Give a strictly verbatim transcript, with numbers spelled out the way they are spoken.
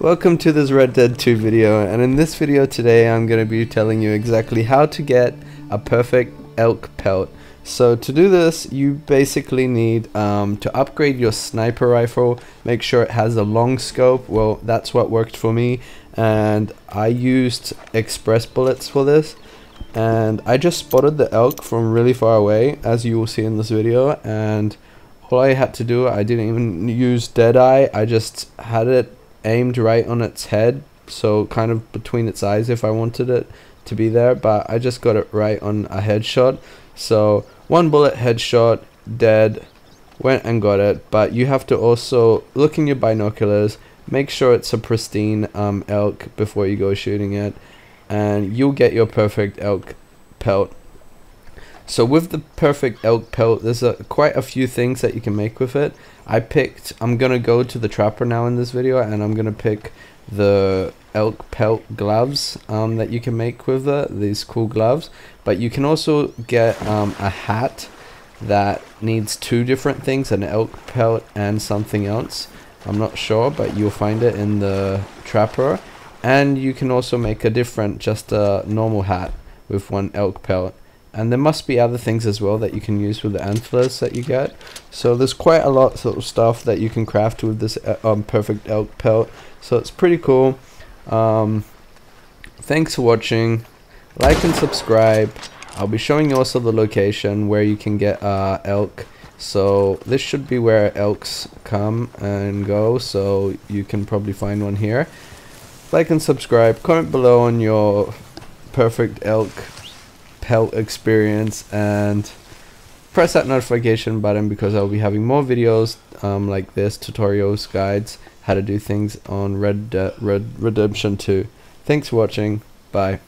Welcome to this Red Dead two video, and in this video today I'm going to be telling you exactly how to get a perfect elk pelt. So to do this, you basically need um, to upgrade your sniper rifle, make sure it has a long scope. Well, that's what worked for me, and I used express bullets for this, and I just spotted the elk from really far away, as you will see in this video. And all I had to do, I didn't even use deadeye, I just had it aimed right on its head, so kind of between its eyes if I wanted it to be there, but I just got it right on a headshot. So one bullet headshot, dead, went and got it. But you have to also look in your binoculars, make sure it's a pristine um, elk before you go shooting it, and you'll get your perfect elk pelt. So with the perfect elk pelt, there's a, quite a few things that you can make with it. I picked, I'm going to go to the trapper now in this video, and I'm going to pick the elk pelt gloves um, that you can make with it, these cool gloves. But you can also get um, a hat that needs two different things, an elk pelt and something else. I'm not sure, but you'll find it in the trapper. And you can also make a different, just a normal hat with one elk pelt. And there must be other things as well that you can use with the antlers that you get. So there's quite a lot sort of stuff that you can craft with this um, perfect elk pelt. So it's pretty cool. Um, thanks for watching. Like and subscribe. I'll be showing you also the location where you can get uh, elk. So this should be where elks come and go. So you can probably find one here. Like and subscribe. Comment below on your perfect elk pelt experience, and press that notification button, because I'll be having more videos um, like this, tutorials, guides, how to do things on Red Dead Redemption two. Thanks for watching. Bye.